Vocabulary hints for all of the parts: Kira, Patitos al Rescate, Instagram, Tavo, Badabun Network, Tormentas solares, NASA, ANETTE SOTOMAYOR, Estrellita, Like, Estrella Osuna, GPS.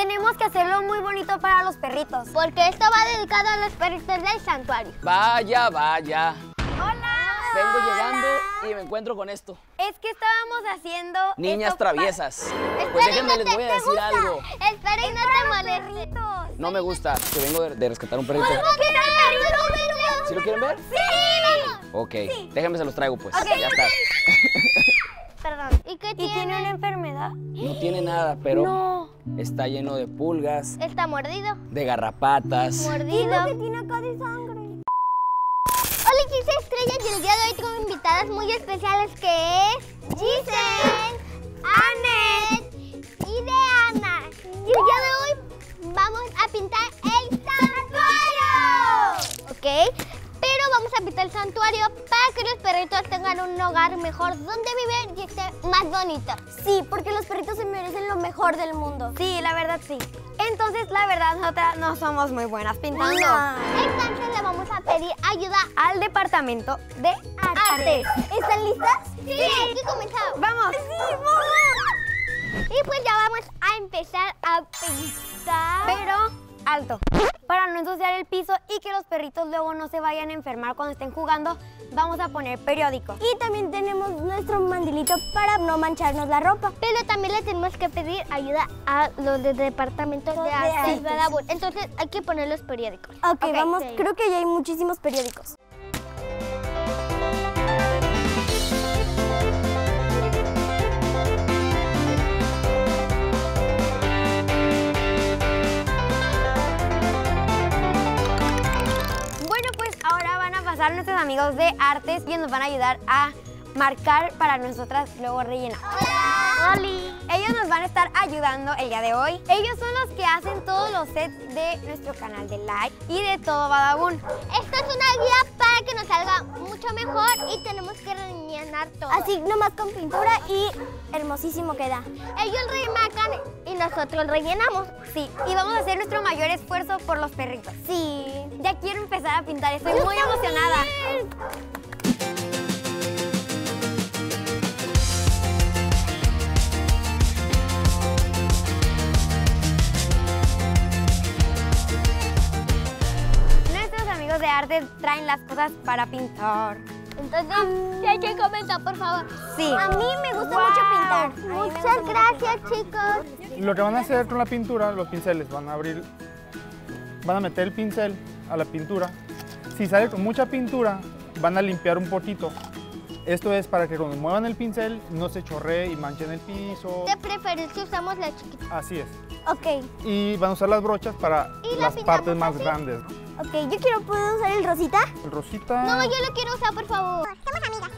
Tenemos que hacerlo muy bonito para los perritos, porque esto va dedicado a los perritos del santuario. Vaya, vaya. ¡Hola! Vengo llegando y me encuentro con esto. Es que estábamos haciendo... Niñas traviesas. Pues déjenme, les voy a decir algo. Esperen, es no te molestes. No me gusta, que vengo de rescatar un perrito. ¿Sí lo quieren ver? ¡Sí! Ok, sí. Déjenme se los traigo pues. Okay. Ya está. Perdón. ¿Y qué tiene? ¿Y tiene una enfermedad? No tiene nada, pero está lleno de pulgas. Está mordido. De garrapatas. Mordido. Que tiene acá de sangre. Hola, aquí soy Estrella y el día de hoy tengo invitadas muy especiales que es... Giselle, Anette y de Ana. Y el día de hoy vamos a pintar el santuario. Ok. Pero vamos a pintar el santuario para que los perritos tengan un hogar mejor donde vivir y esté más bonito. Sí, porque los perritos se merecen lo mejor del mundo. Sí, la verdad sí. Entonces, la verdad, nosotras no somos muy buenas pintando. No. Entonces le vamos a pedir ayuda al departamento de arte. ¿Están listas? Sí. Aquí comenzamos. ¡Vamos! ¡Sí, vamos! Y pues ya vamos a empezar a pintar. Pero... alto. Para no ensuciar el piso y que los perritos luego no se vayan a enfermar cuando estén jugando, vamos a poner periódico. Y también tenemos nuestro mandilito para no mancharnos la ropa. Pero también le tenemos que pedir ayuda a los de departamentos de arte. Entonces hay que poner los periódicos. Ok, vamos. Sí. Creo que ya hay muchísimos periódicos. A nuestros amigos de artes y nos van a ayudar a marcar para nosotras luego rellenar. ¡Hola! ¡Holi! Ellos nos van a estar ayudando el día de hoy. Ellos son los que hacen todos los sets de nuestro canal de Like y de todo Badabun. Esto es una guía para que nos salga mucho mejor y tenemos que rellenar todo. Así nomás con pintura y hermosísimo queda. Ellos remarcan y nosotros rellenamos. Sí, y vamos a hacer nuestro mayor esfuerzo por los perritos. Sí. Ya quiero empezar a pintar, estoy muy emocionada. Nuestros amigos de arte traen las cosas para pintar. Entonces, sí hay que comenzar, por favor. Sí. A mí me gusta mucho pintar. Muchas gracias, chicos. Lo que van a hacer con la pintura, los pinceles, van a meter el pincel a la pintura. Si sale con mucha pintura, van a limpiar un poquito. Esto es para que cuando muevan el pincel, no se chorree y manchen el piso. De preferencia usamos la chiquita. Así es. Ok. Y van a usar las brochas para las partes más grandes. Ok, yo quiero, ¿puedo usar el rosita? El rosita... No, yo lo quiero usar, por favor. Somos amigas.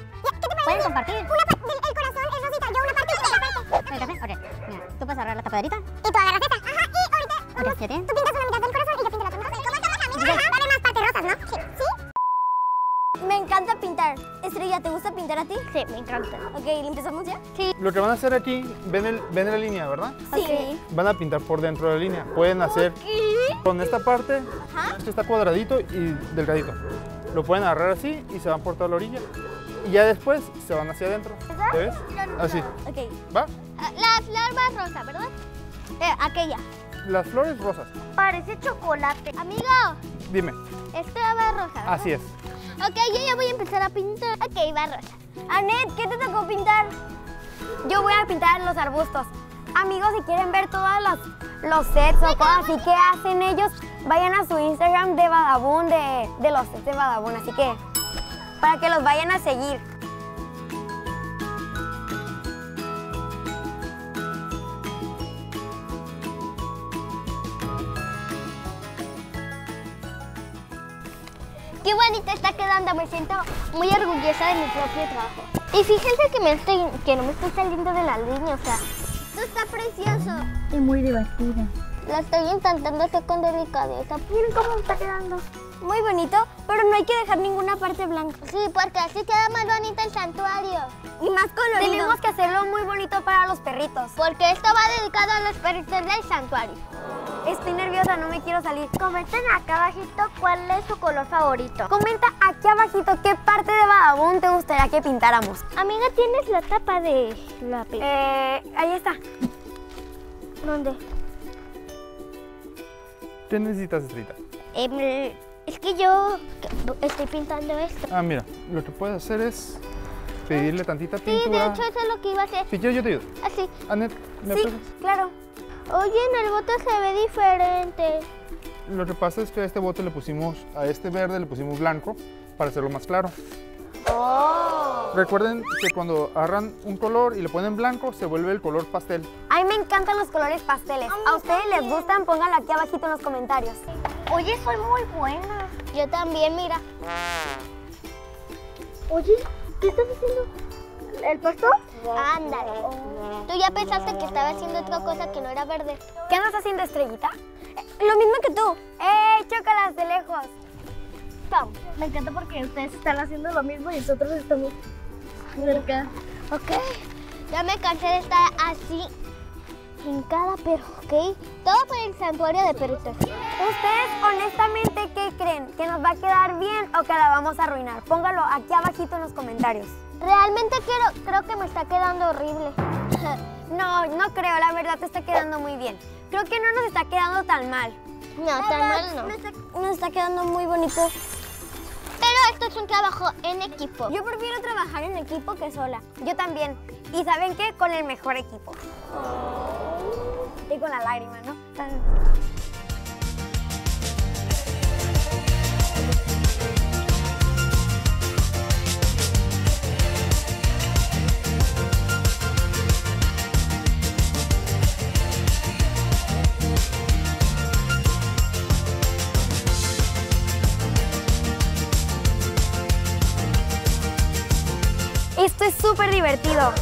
¿Pueden compartir? Una parte del corazón es rosita, yo una parte de la café. Ok, mira, tú puedes agarrar la tapaderita. Y tú agarras esta. Ajá, y ahorita... tú pintas una mitad del corazón y yo pinto la otra. Ajá, vale más partes rosas, ¿no? Sí. ¿Sí? Me encanta pintar. Estrella, ¿te gusta pintar a ti? Sí, me encanta. Ok, ¿le empezamos ya? Sí. Lo que van a hacer aquí, ven la línea, ¿verdad? Sí. Okay. Van a pintar por dentro de la línea. Pueden hacer con esta parte, esto está cuadradito y delgadito. Lo pueden agarrar así y se van por toda la orilla. Y ya después se van hacia adentro. ¿Te ves? Así. Okay. ¿Va? La flor más rosa, ¿verdad? Aquella. Las flores rosas. Parece chocolate. Amigo. Dime. Esto va rosa, ¿verdad? Así es. Ok, yo ya voy a empezar a pintar. Ok, va rosa. Anette, ¿qué te tocó pintar? Yo voy a pintar los arbustos. Amigos, si quieren ver todos los sets o cosas así que hacen ellos, vayan a su Instagram de Badabun, de los sets de Badabun. Así que, para que los vayan a seguir. ¡Qué bonito está quedando! Me siento muy orgullosa de mi propio trabajo. Y fíjense que, no me estoy saliendo de la línea, o sea, esto está precioso. Y muy divertido. La estoy intentando hacer con delicadeza. Miren cómo está quedando. Muy bonito, pero no hay que dejar ninguna parte blanca. Sí, porque así queda más bonito el santuario. Y más colorido. Tenemos que hacerlo muy bonito para los perritos. Porque esto va dedicado a los perritos del santuario. Estoy nerviosa, no me quiero salir. Comenten acá abajito cuál es su color favorito. Comenta aquí abajito qué parte de Badabun te gustaría que pintáramos. Amiga, ¿tienes la tapa de lápiz? Ahí está. ¿Dónde? ¿Qué necesitas, Estrellita? Es que yo estoy pintando esto. Ah, mira, lo que puedes hacer es pedirle tantita pintura. Sí, de hecho eso es lo que iba a hacer. Si quieres yo te ayudo. Así. Anette, ¿me apresas? Claro. Oye, en el bote se ve diferente. Lo que pasa es que a este bote le pusimos, a este verde le pusimos blanco para hacerlo más claro. Oh. Recuerden que cuando agarran un color y le ponen blanco, se vuelve el color pastel. A mí me encantan los colores pasteles. ¿A ustedes les gustan? Pónganlo aquí abajito en los comentarios. Oye, soy muy buena. Yo también, mira. Oye, ¿qué estás haciendo? ¿El pastor? Ándale. Oh. Tú ya pensaste que estaba haciendo otra cosa que no era verde. ¿Qué andas haciendo, Estrellita? Lo mismo que tú. Chócalas de lejos. Vamos. Me encanta porque ustedes están haciendo lo mismo y nosotros estamos cerca. Ok. Ya me cansé de estar así hincada, pero ok. Todo por el santuario de perritos. Ustedes, honestamente, ¿qué creen? ¿Que nos va a quedar bien o que la vamos a arruinar? Póngalo aquí abajito en los comentarios. Realmente creo que me está quedando horrible. No, no creo. La verdad te está quedando muy bien. Creo que no nos está quedando tan mal. No, tan mal no. Nos está quedando muy bonito. Pero esto es un trabajo en equipo. Yo prefiero trabajar en equipo que sola. Yo también. ¿Y saben qué? Con el mejor equipo. Y con la lágrima, ¿no? Esto es súper divertido.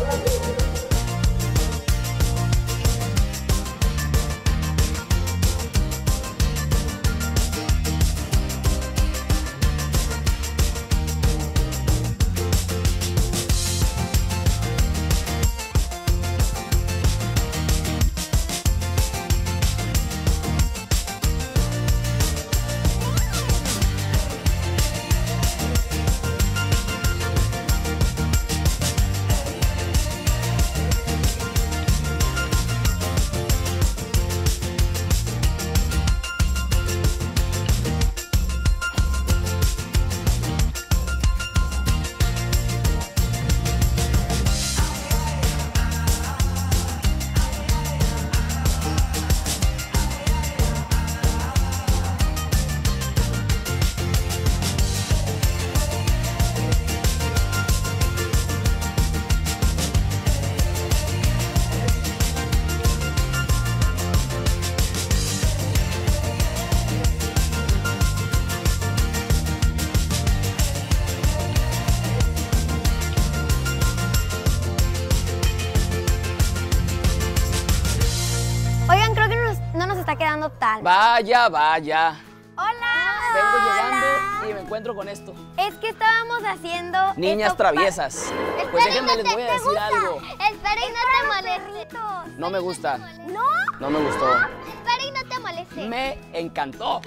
Tan. Vaya, vaya. Hola. Vengo llegando y me encuentro con esto. Es que estábamos haciendo... Niñas traviesas. Pues déjenme, les voy a decir algo. Espera y no te molestes. No me gusta. ¿No? No me gustó. Espera y no te molestes. Me encantó.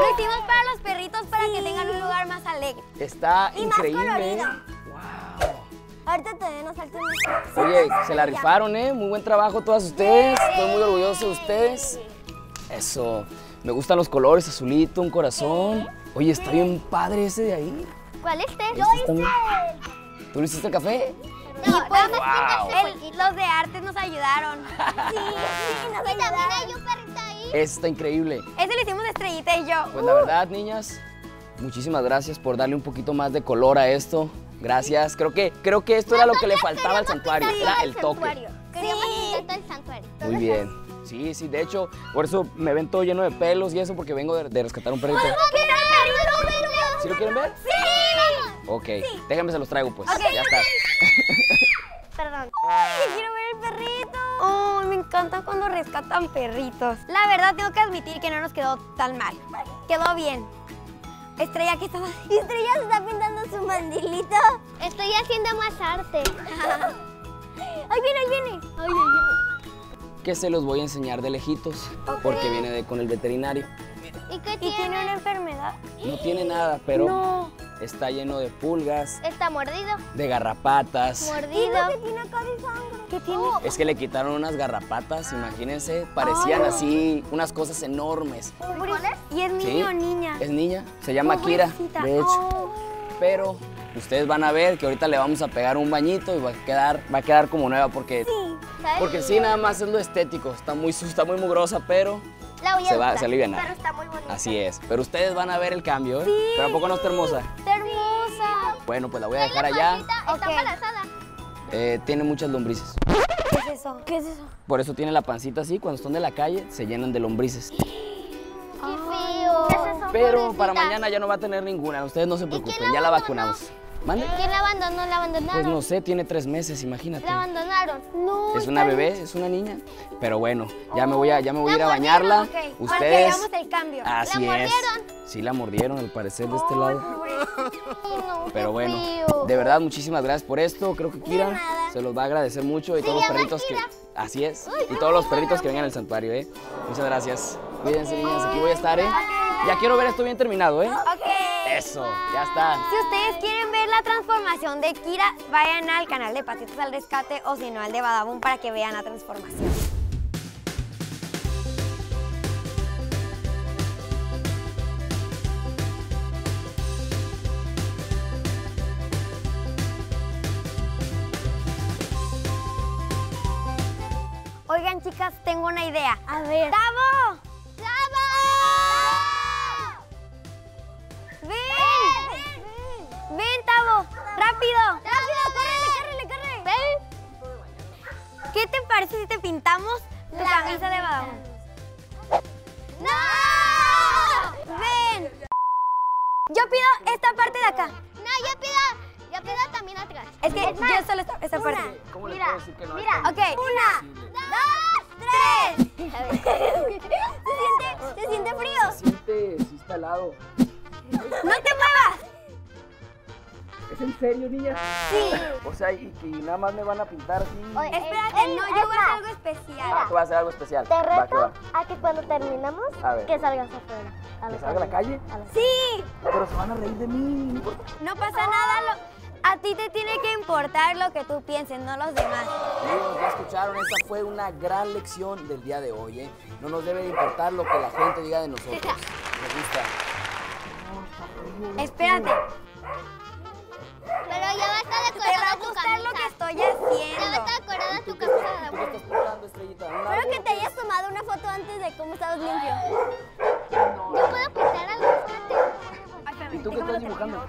Lo hicimos para los perritos para que tengan un lugar más alegre. Está increíble. Y más colorido. Ahorita todavía nos salta un... Oye, se la rifaron, ¿eh? Muy buen trabajo todas ustedes. Estoy muy orgulloso de ustedes. Eso. Me gustan los colores, azulito, un corazón. Oye, está bien padre ese de ahí. ¿Cuál es este? Yo hice. Muy... ¿Tú lo hiciste el café? No, no, pues, wow. Los de artes nos ayudaron. Sí, nos ayudaron. Y también hay un perrito ahí. Eso está increíble. Ese lo hicimos Estrellita y yo. Pues la verdad, niñas, muchísimas gracias por darle un poquito más de color a esto. Gracias, creo que esto era lo que le faltaba al santuario, era el toque. Queríamos pintar todo el santuario. Muy bien. Sí, de hecho, por eso me ven todo lleno de pelos y eso, porque vengo de rescatar un perrito. ¿Sí lo quieren ver? ¡Sí! Ok, déjenme se los traigo pues, ya está. Perdón. ¡Ay, quiero ver el perrito! ¡Oh, me encanta cuando rescatan perritos! La verdad, tengo que admitir que no nos quedó tan mal, quedó bien. Estrella, ¿qué estás haciendo? Estrella se está pintando su mandilito. Estoy haciendo más arte. Ahí viene. Que se los voy a enseñar de lejitos, porque viene con el veterinario. ¿Y qué tiene? ¿Y tiene una enfermedad? No tiene nada, pero está lleno de pulgas. Está mordido. De garrapatas. Mordido. ¿Y lo que tiene acá de sangre? ¿Qué tiene? Es que le quitaron unas garrapatas, imagínense. Parecían así, unas cosas enormes. ¿Frijoles? ¿Y es niño o niña? Es niña. Se llama Kira, de hecho. Pero ustedes van a ver que ahorita le vamos a pegar un bañito y va a quedar como nueva porque... Sí. Porque sí, nada más es lo estético. Está muy mugrosa, pero... La voy a se alivia nada. Pero está muy bonita. Así es. Pero ustedes van a ver el cambio, ¿eh? Sí. Pero ¿a poco no está hermosa? Está hermosa. Bueno, pues la voy a dejar allá. Está embarazada. Tiene muchas lombrices. ¿Qué es eso? ¿Qué es eso? Por eso tiene la pancita así. Cuando están de la calle, se llenan de lombrices. ¡Qué feo! Pero para mañana ya no va a tener ninguna. Ustedes no se preocupen, ya la vacunamos. ¿Mande? ¿Quién la abandonó? ¿La abandonaron? Pues no sé, tiene 3 meses, imagínate. ¿La abandonaron? No. Es una bebé, es una niña. Pero bueno, ya me voy a ir a bañarla. Okay. Ustedes. Porque llevamos el cambio. Así es. ¿La mordieron? Sí, la mordieron, al parecer, de este lado. No, pero bueno, frío. De verdad, muchísimas gracias por esto. Creo que Kira se los va a agradecer mucho y todos los perritos Kira. Así es. Uy, y todos los perritos que vengan al santuario, ¿eh? Muchas gracias. Cuídense, niñas, aquí voy a estar, ¿eh? Okay. Ya quiero ver esto bien terminado, ¿eh? Okay. Eso, ya está. Si ustedes quieren ver la transformación de Kira, vayan al canal de Patitos al Rescate o si no, al de Badabun para que vean la transformación. Oigan, chicas, tengo una idea. A ver. ¡Tavo! ¡Tavo! ¡Ven! ¡Ven, Tavo! ¡Rápido! ¡Rápido! ¡Córrele, córrele, córrele! ¡Ven! ¿Qué te parece si te pintamos tu camisa de Badabun? ¡No! ¡Ven! Yo pido esta parte de acá. No, yo pido también atrás. Es que yo solo esta parte. ¿Cómo le puedo decir que no? Mira, ok. Una. ¡2, 3! A ver. ¿Se siente frío? Sí está helado. ¡No te muevas! ¿Es en serio, niña? Sí. O sea, y nada más me van a pintar así. Espérate, no, yo voy a hacer algo especial. Ah, tú vas a hacer algo especial. Te reto a que cuando terminamos, que salgas afuera. ¿Que salga a la calle? ¡Sí! Pero se van a reír de mí. No pasa nada, a ti te tiene que importar lo que tú pienses, no los demás. Ya escucharon, esta fue una gran lección del día de hoy, ¿eh? No nos debe de importar lo que la gente diga de nosotros. Me gusta. Espérate. Pero ya va a estar decorada tu camisa. Te va a gustar lo que estoy haciendo. Ya va a estar decorada tu camisa. ¿Tú qué estás pintando, Estrellita? Espero que te hayas tomado una foto antes de cómo estabas limpio. ¿Yo puedo pintar algo? ¿Y tú qué estás dibujando?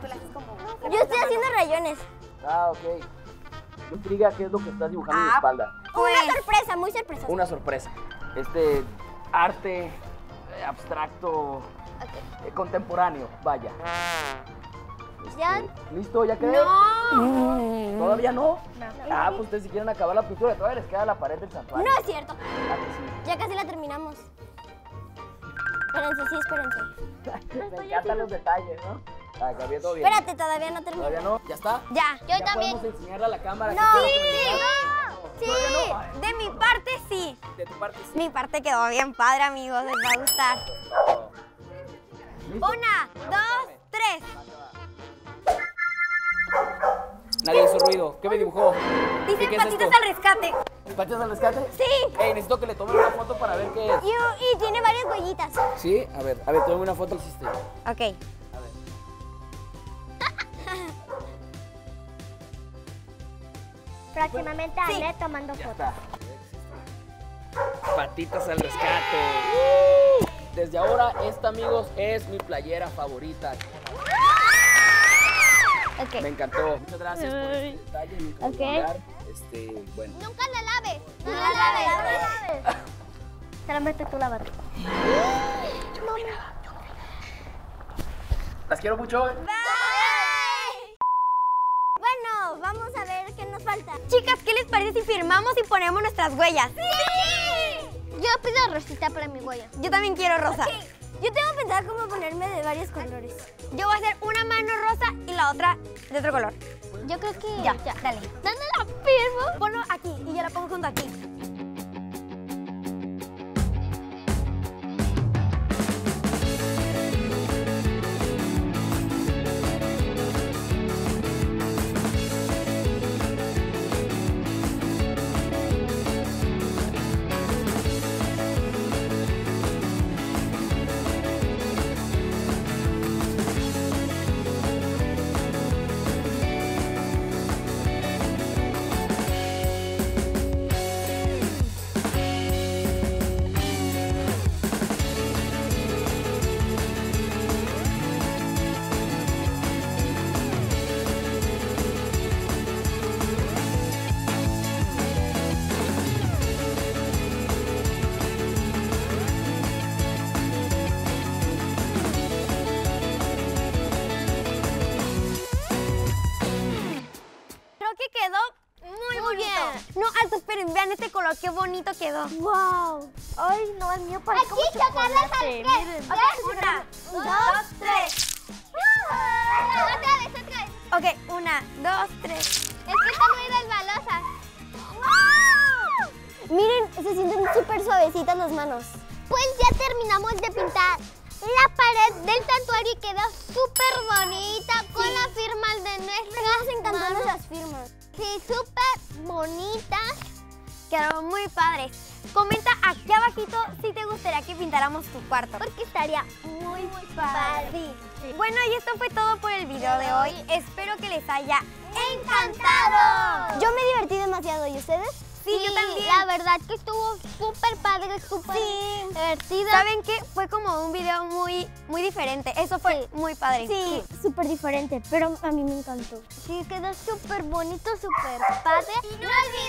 Yo estoy haciendo rayones. Ah, ok. Me intriga qué es lo que estás dibujando en mi espalda. Una sorpresa, muy sorpresa. Una sorpresa. Este arte abstracto, contemporáneo, vaya. ¿Ya? ¿Listo? ¿Ya quedó? ¡No! ¿Todavía no? No. Pues ustedes si quieren acabar la pintura, todavía les queda la pared del santuario. No es cierto. Ya casi la terminamos. Espérense, sí, espérense. Me encantan los detalles, ¿no? Todo bien. Espérate, todavía no termino. ¿Todavía no? ¿Ya está? Ya. Yo también. ¿Podemos enseñarle a la cámara? No. Sí. No. De mi parte, sí. ¿De tu parte, sí? Mi parte quedó bien padre, amigos. Les va a gustar. ¿Listo? 1, 2, 3. Nadie hizo ruido. ¿Qué me dibujó? Dicen Patitos al Rescate. ¿Patitos al Rescate? Sí. Necesito que le tomen una foto para ver qué es. Y tiene varias huellitas. Sí, a ver, tome una foto. Ok. Próximamente Anette tomando fotos. Patitas al Rescate. Desde ahora, esta, amigos, es mi playera favorita. Me encantó. Muchas gracias por este detalle. Nunca bueno. Nunca la laves. No la laves. Solamente tú lávate. Yo no miraba. Las quiero mucho. Vamos a ver qué nos falta. Chicas, ¿qué les parece si firmamos y ponemos nuestras huellas? ¡Sí! Yo pido rosita para mi huella. Yo también quiero rosa. Okay. Yo tengo pensado cómo ponerme de varios colores. Yo voy a hacer una mano rosa y la otra de otro color. Yo creo que... Ya, dale. ¿Dónde la firmo? Ponlo aquí y yo la pongo junto aquí. Vean este color, qué bonito quedó. ¡Wow! Ay, no, el mío parece como chocolate. Aquí, chocarlas al tres. Una, dos, tres. Otra vez. Ok, una, dos, tres. Es que están muy resbalosas. ¡Wow! Miren, se sienten súper suavecitas las manos. Pues ya terminamos de pintar la pared del santuario y quedó súper bonita con las firmas de nuestras encantadoras las firmas. Sí, súper bonitas. Quedaron muy padres. Comenta aquí abajito si te gustaría que pintáramos tu cuarto, porque estaría muy, muy padre. Sí. Bueno, y esto fue todo por el video de hoy. Espero que les haya encantado. Yo me divertí demasiado. ¿Y ustedes? Sí, yo también. La verdad que estuvo súper padre, súper divertido. ¿Saben qué? Fue como un video muy, muy diferente. Eso fue muy padre. Sí, súper diferente, pero a mí me encantó. Sí, quedó súper bonito, súper padre. No olviden